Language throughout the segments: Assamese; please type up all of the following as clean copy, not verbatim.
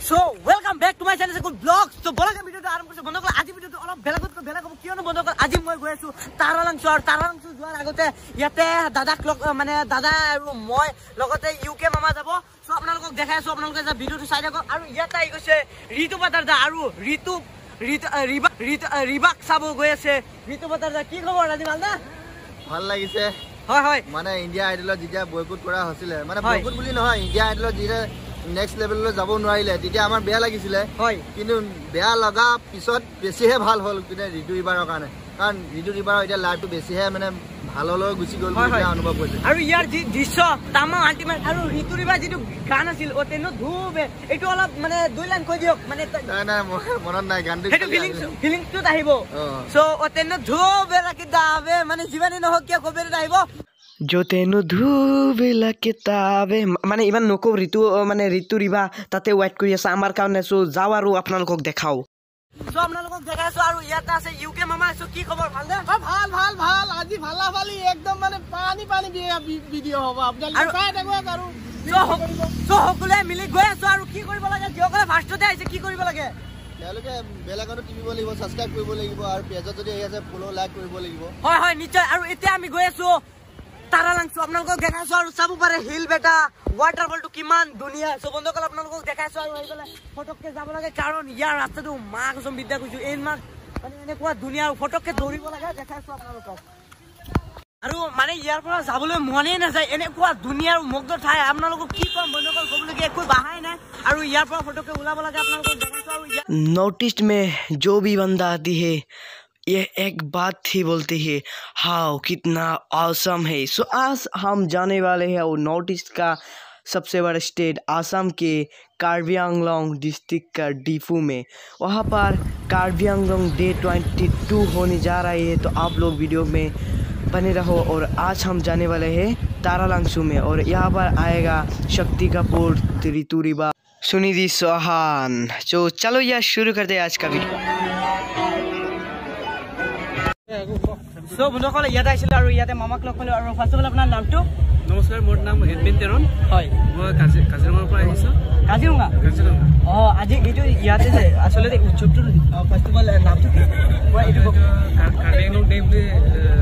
So welcome back to my channel Sekul Vlogs. So bolaga video ta aram korche bondo kala aji video ta olop bela kobo kiyo no bondo kala aji moi goi asu taralang chor joar agote yate dada clock mane dada aru moi logote UK mama jabo. So apnalok dekhai asu apnalok ja video tu sai thako aru yate ai goise Rito Riba da aru Rito Riba sabo goi ase Rito Riba da ki khobor radi malda ভাল লাগিছে হয় হয় মানে ইন্ডিয়া আইডল জিয়া বয়কট কৰা হৈছিল মানে বয়কট বুলি নহয় ইন্ডিয়া আইডল জিৰে নেক্সট লেভেললৈ যাব নোৱাৰিলে তেতিয়া আমাৰ বেয়া লাগিছিল হয় কিন্তু বেয়া লগা পিছত বেছিহে ভাল হল কিনে ৰিটো ৰিবাৰ কাৰণে কাৰণ ৰিটো ৰিবাৰ এটা লাইভটো বেছিহে মানে ভাললৈ গুছি গল বুলি অনুভৱ হৈছে আৰু ইয়াৰ যি দৃশ্য তামা আল্টিমেট আৰু ৰিটো ৰিবাৰ যিটো গান আছিল ওতেনো ধুবে এটো অলপ মানে দুই লাইন কৈ দিওক মানে না মনত নাই গানটো হেটো ফিলিংস তো আহিব সো ওতেনো ধুবে লাগি দাবে মানে জীবনে নহক কি কবে আহিব जो तेनु धूब लगे तावे माने इमान नको ऋतु माने ऋतु रिबा ताते वेट करिया सामार काने सो जाव आरो आपन लोगक देखाओ सो आपन लोगक देखाय सो आरो याता से यूके मामा सो की खबर भाल दे भाल आजी भाला वाली एकदम माने पानी वीडियो होबा आपन काय देखबो करू सो होगले मिली गय सो आरो की करबो लागे जगले फास्ट दे आइसे की करबो लागे এলকে বেলাগনো টিভিবো লাগিব সাবস্ক্রাইব কইবো লাগিব আর পেজ যদি আইছে ফলো লাইক কইবো লাগিব হয় হয় নিশ্চয় আর এতে আমি গয় আছো তারালাংছো আপনালক দেখাছো আর সব উপরে হিল বেটা ওয়াটারফল টু কিমান দুনিয়া সো বন্ধকল আপনালক দেখাছো আর হই গলা ফটককে যাব লাগে কারণ ইয়ার রাস্তা তো মা কসম বিদ্যা কইছো এন মা মানে এনে কোয়া দুনিয়া ফটককে দৌড়িব লাগে দেখাছো আপনালক আর মানে ইয়ার পর যাবলে মনে না যায় এনে কোয়া দুনিয়ার মুগ্ধ ঠায় আপনালক কি কম বন্ধকল কবলকে একো বাহাই না আর ইয়ার পর ফটককে উলাব লাগে আপনালক দেখাছো আর নোটিসড মে जो भी बंदा आती है ये एक बात ही बोलती है हाउ कितना ऑसम है। सो आज हम जाने वाले हैं वो नॉर्थ ईस्ट का सबसे बड़ा स्टेट आसाम के कार्बी आंगलोंग डिस्ट्रिक्ट का डिफू में वहाँ पर कार्बी आंगलोंग डे 22 होने जा रही है तो आप लोग वीडियो में बने रहो। और आज हम जाने वाले हैं तारालांगसू में और यहाँ पर आएगा शक्ति कपूर ऋतु रिबा सुनिधि चौहान। तो चलो यह शुरू करते हैं आज का वीडियो। So বন্ধুসকল ইয়াত আইছিল আৰু ইয়াতে মামাক লগ পালো আৰু ফাৰ্স্ট অফ অল আপোনাৰ নামটো নমস্কাৰ মোৰ নাম এডমিন তেৰণ হয় মই কাজিৰঙাৰ পৰা আহিছো কাজিৰঙা অ আজি এইটো ইয়াতে যে আসলে উৎসৱটো ফাৰ্স্ট অফ অল নামটো মই এইটো কাৰ্বি আংলং ডে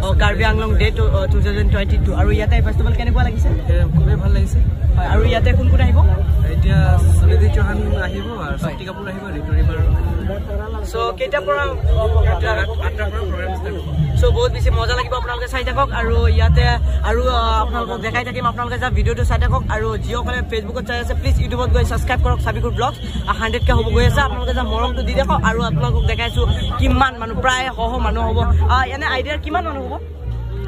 অ কাৰ্বি আংলং ডে 2022 আৰু ইয়াতে ফাৰ্স্ট অফ অল কেনেকুৱা লাগিছে খুব ভাল লাগিছে হয় আৰু ইয়াতে কোন কোন আহিব এতিয়া সুনিধি চৌহান আহিব আৰু শক্তি কাপুৰ আহিব ঋতু ৰিবা। সো কেইটা পৰা আটা পৰা প্ৰগ্ৰাম ষ্টাৰ্ট হ'ব সো বহুত বেছি মজা লাগিব আপোনালোকে চাই থাকক আৰু ইয়াতে আৰু আপোনালোকক দেখাই থাকিম আপোনালোকে যা ভিডিওটো চাই থাকক আৰু যিসকলে ফেচবুকত চাই আছে প্লিজ ইউটিউবত গৈ সাবস্ক্ৰাইব কৰক সাবিকুৰ ব্লগ 100k হ'ব গৈ আছে আপোনালোকে যা মৰমটো দি দেখক আৰু আপোনালোকক দেখাইছো কিমান মানুহ প্ৰায় হহ মানুহ হ'ব এনে আইডিয়া কিমান মানুহ হ'ব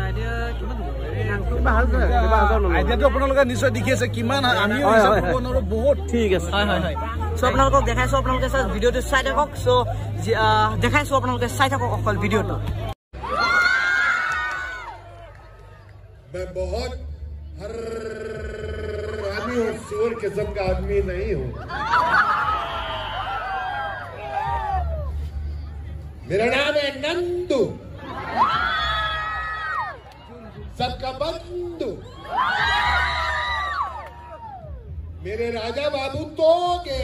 আইডিয়া কিমান আইডিয়াটো আপোনালোকে নিশ্চয় দেখি আছে কিমান আমি বহুত ঠিক আছে হয় হয় হয় সো আপোনালোকক দেখাইছো আপোনালোকে সব ভিডিওটো চাই থাকক সো দেখাইছো আপোনালোকে চাই থাকক অকল ভিডিওটো। मैं बहुत हर आदमी हूँ शोर किस्म का आदमी नहीं हूँ। मेरा नाम है नंदू सबका बंधु मेरे राजा बाबू तो के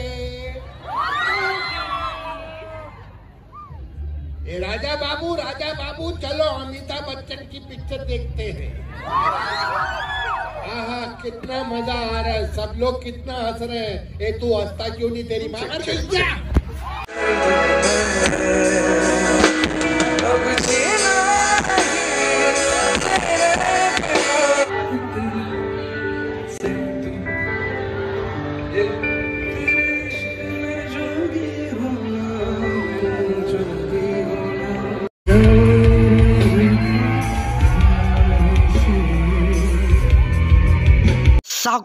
ए राजा बाबू चलो अमिताभ बच्चन की पिक्चर देखते हैं। आहा कितना मजा आ रहा है सब लोग कितना हंस रहे हैं ए तू हंसता क्यों नहीं तेरी माँ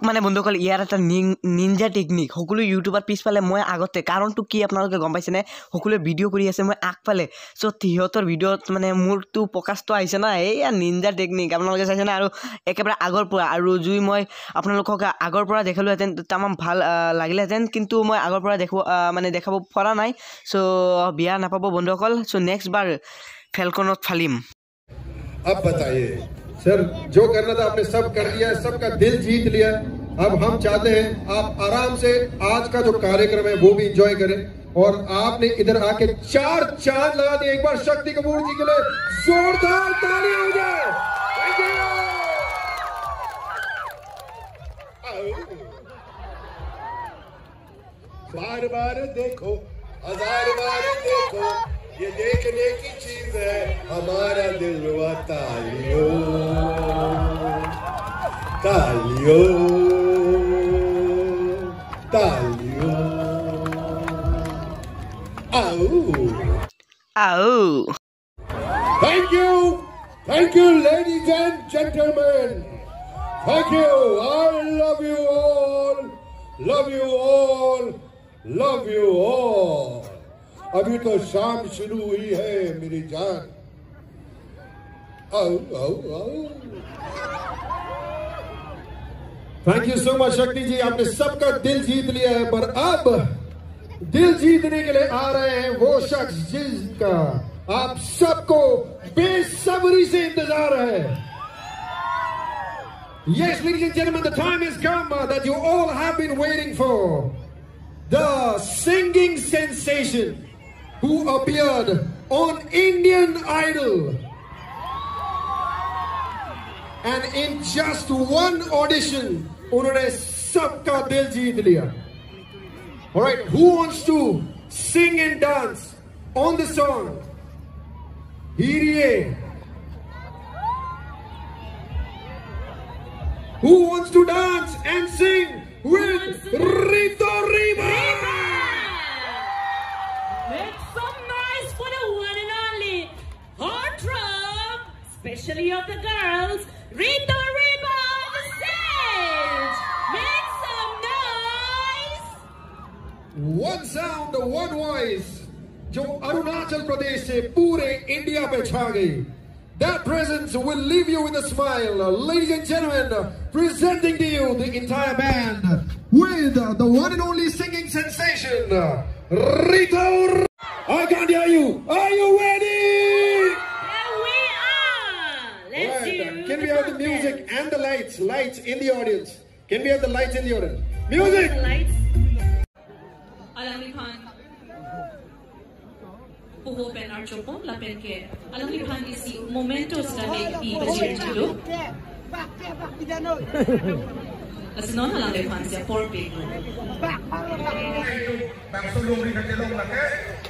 মানে বন্ধুসকল ইয়াৰ এটা নিঞ্জা টেকনিক সকলো ইউটিউবাৰ পিছফালে মই আগতে কাৰণটো কি আপোনালোকে গম পাইছেনে সকলো ভিডিঅ' কৰি আছে মই আগফালে সো সিহঁতৰ ভিডিঅ'ত মানে মোৰটো প্ৰকাশটো আহিছে না এইয়া নিঞ্জা টেকনিক আপোনালোকে চাইছে না আৰু একেবাৰে আগৰ পৰা আৰু জুই মই আপোনালোকক আগৰ পৰা দেখালোহেঁতেন তামাম ভাল লাগিলেহেঁতেন কিন্তু মই আগৰ পৰা দেখাব পৰা নাই সো বিয়া নাপাব বন্ধুসকল সো নেক্সট বাৰ ফেলকনত ফালিম। अब बताइए सर जो करना था आपने सब कर दिया सबका दिल जीत लिया अब हम चाहते हैं आप आराम से आज का जो कार्यक्रम है वो भी एंजॉय करें। और आपने इधर आके चार चांद लगा दिए। एक बार शक्ति कपूर जी के लिए जोरदार ताली हो जाए। बार बार देखो, हजार बार देखो, ये देखने की चीज है, हमारा दिल रुआ। तालियो तालियो Oh. Thank you, ladies and gentlemen. Thank you. I love you all. Love you all. Love you all. अभी तो शाम शुरू हुई है मेरी जान। Thank you so much, शक्ति जी, आपने सबका दिल जीत लिया है। पर अब दिल जीतने के लिए आ रहे हैं वो शख्स जिसका आप सबको बेसब्री से इंतजार है। Yes, ladies and gentlemen, the time has come that you all have been waiting for. The singing sensation who appeared on Indian Idol. And in just one audition, उन्होंने सबका दिल जीत लिया। All right, who wants to sing and dance on the song? Here. Who wants to dance and sing with Rito Riba? Make some noise for the one and only hot drum, especially of the girls, Rito Riba on the stage. Make some noise. One sound, one voice, जो अरुणाचल प्रदेश से पूरे इंडिया पे छा गई. That presence will leave you with a smile. Ladies and gentlemen, presenting to you the entire band with the one and only singing sensation, Rito. I can't hear you. Are you ready? Here we are. Let's do. Can we have the music and the lights? Lights in the audience. Can we have the lights in the audience? Music. The lights. Alami Khan. Puho pen ar chopom la pen ke Alami Khan isi momento sta make be bajirtilo. As non Alami Khan sia por pe. Bang sulung ri kate long la ke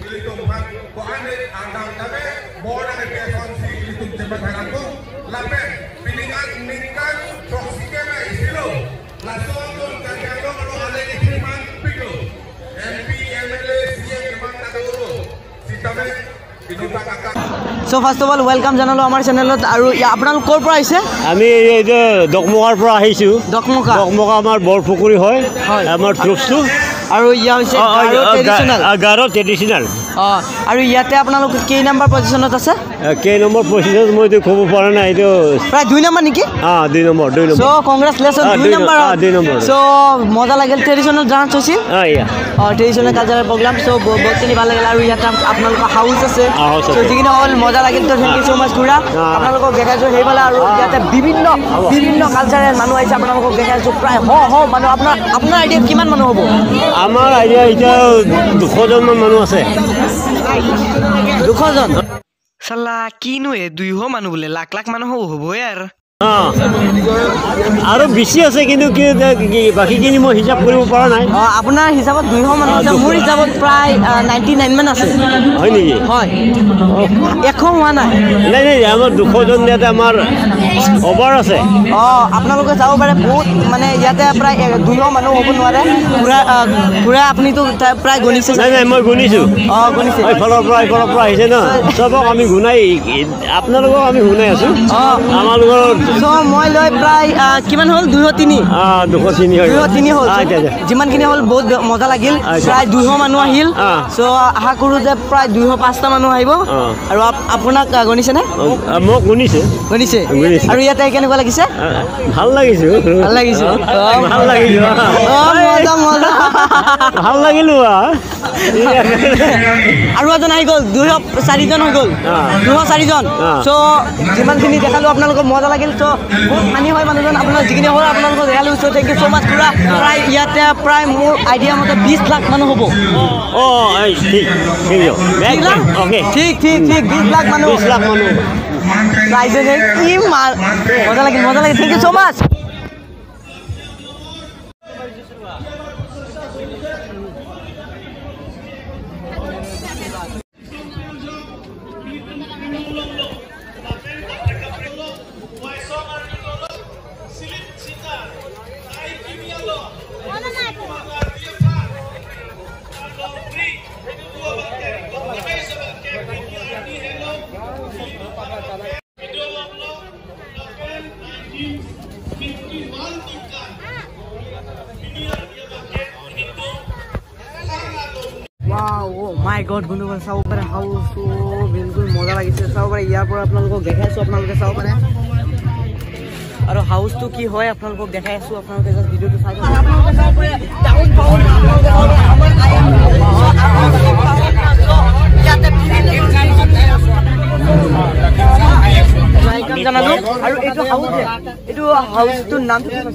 ilitum bang ko ane andam tabe bona ke son si ilitum tebakaran ko la pen pilingan ningkan toxica na isilo la son don kagalo no ale ikman piko MP MLA CM man na duro. So first of all, welcome to our channel. Aru, ya apna kor pora aise? Ami ei je Dokmoka pora ahisu. Dokmoka. Dokmoka amar Borpukuri hoy. Amar trupsu. Aru ya hoise Garo traditional. Garo traditional. Aru yate apna K number position ase? K number position moi to khobo pora nai to. Pray 2 number niki? Ha, 2 number, 2 number. So congratulations 2 number. Ha, 2 number. So moza lagel traditional dance hoise? Ha yeah. और टेंशन का जरा प्रोग्राम सो बहुत ही ভালো লাগা। আর ইয়াতে আপনার হাউস আছে সো যেখানে অল মজা লাগে। তো থ্যাঙ্ক ইউ সো মাচ গুড়া আপনাদের দেখাছো হেইবালা। আর ইয়াতে বিভিন্ন বিভিন্ন কালচারের মানুষ আছে আপনাদের দেখাছো প্রায় হ হ মানে আপনার আপনার আইডিয়া কিমান মানুষ হবে? আমার আইডিয়া এটা 200 জন মানুষ আছে। 200 জন সালা কিনো এ 200 মানুষ বলে লাখ লাখ মানুষ হবে यार। आरो बेसी আছে কিন্তু কি বাকি কিনি মই হিসাব কৰিব পৰা নাই। আপোনাৰ হিচাপত 200 মান আছে, মোৰ হিচাপত প্ৰায় 99 মান আছে। হয় নেকি? হয়। 100 মান নাই। নাই নাই আমাৰ 200 জন ইয়াতে আমাৰ ওভাৰ আছে। আপোনালোকে চাও পাৰে বহুত মানে ইয়াতে প্ৰায় 200 মানুহ হ'ব নোৱাৰে। পুৰা পুৰা আপুনি তো প্ৰায় গণিছে। নাই নাই মই গণিছো। গণিছে। এই ফলৰ পৰা ফলৰ পৰা আহিছে না। সবক আমি গুনাই আপোনালোকক আমি গুনাই আছো। আমাৰ লগত So মই লৈ প্রায় কিমান হল 203 203 হল 203 হল জিমান কিনে হল বহুত মজা লাগিল। প্রায় 200 মানুহ আহিল। সো আহা কৰো যে প্ৰায় 205 টা মানুহ আহিব। আৰু আপোনাক গনিছে না? মোক গনিছে গনিছে। আৰু ইয়াতে কেনেকুৱা লাগিছে? ভাল লাগিছে ভাল লাগিছে ভাল লাগিল। মজা মজা ভাল লাগিল। আৰু এজন আহি গল 204 জন হৈ গল 204 জন। সো জিমান কিনি দেখালো আপোনাক মজা লাগিল। Thank you so much. Thank you so much. Wow, oh my God, Bunduvan Saubara, how so beautiful Modala is Saubara, Yapur Apnalgo, Gahasu Apnalga Saubara. Our house to Kihoi Apnalgo, Gahasu Apnalga video to find So, video to So, thank you so much. Ready? So if I let you up now, video to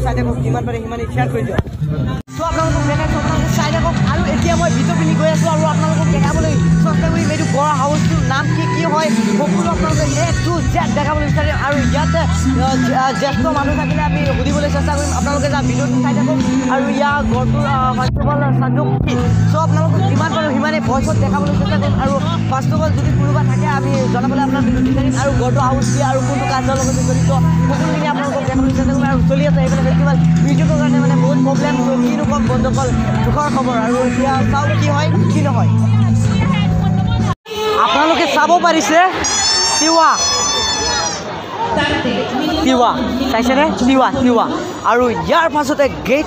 side of human, but human is shared with you. So I'm going to side of Aru Etiamo, Vito Pinigoya, so we made to go house to Namki, Kihoi, Popular from the next two jet, the revolutionary Ariata, Jesto Manusaki, Udibula Sasakim, Apologata, Vito to side of Aruya, Gortura, Festival, Sanduki. So I'm going to demand for human voice of the revolutionary Aru, first of all, to the Puruba Taka, Aru go to house, Aru Putu I am going to the So, entity Karbi Anglong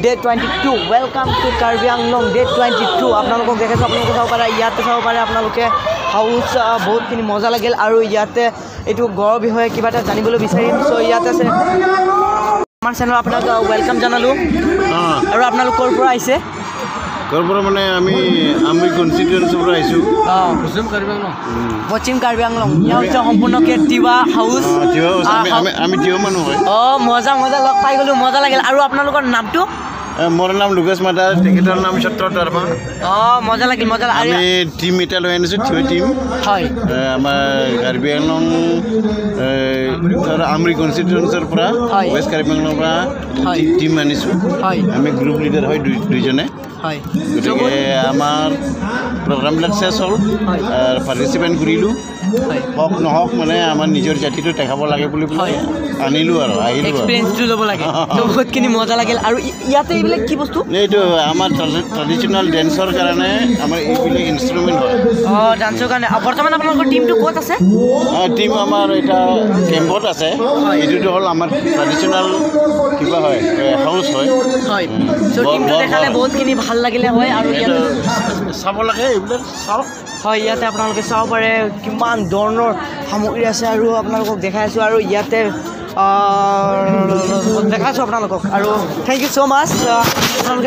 Day 22. Welcome to Karbi Anglong Day 22. Apnalokok dekhaso apnalokok saubara iyate saubara apnaloke house bahut kini moza lagel aru iyate etu gor bihoye kiba ta janibolo bisarim so iyate ase amar channel apnalok welcome janalu aru apnalok kor pora aise मोर नाम लुकास माता टेकेटर नाम छत्र दर्मा ओ मजा लागिल मजा आमी टीम इटा লৈ আনিছো থিও টিম হয় আমাৰ কাৰ্বি আংলং আমৰি কনস্টিটিউয়েন্সৰ পৰা ওয়েস্ট কাৰ্বি আংলং পৰা টিম আনিছো হয় আমি গ্ৰুপ লিডাৰ হয় দুইজনে হয় গতিকে আমাৰ প্ৰগ্ৰাম লাক্সেছ হ'ল আৰু পাৰ্টিসিপেন্ট কৰিলো হয় হক নহক মানে আমাৰ নিজৰ জাতিটো দেখাব লাগে বুলি আনিলো আৰু আহিলো এক্সপেৰিয়েন্সটো ল'ব লাগে তো বহুতখিনি মজা লাগিল আৰু ইয়াতে ইবিলে কি বস্তু নেটো আমাৰ ট্ৰেডিশনাল ডান্সৰ কাৰণে আমাৰ ইবিলে ইনস্ট্ৰুমেন্ট হয় অ ডান্সৰ কাৰণে বৰ্তমান আপোনালোকৰ টিমটো ক'ত আছে টিম আমাৰ এটা কেম্পত আছে এইটো হ'ল আমাৰ ট্ৰেডিশনাল কিবা হয় হাউস হয় হয় সো টিমটো দেখালে বহুতখিনি ভাল লাগিলে হয় আৰু ইয়াতে চাব লাগে ইবিলে চাওক হয় ইয়াতে আপোনালোকে চাব পাৰে কিমান ধৰণৰ সামগ্ৰী আছে আৰু আপোনালোকক দেখাইছো আৰু ইয়াতে দেখাইছো আপোনালোকক আৰু থ্যাংক ইউ সো মাচ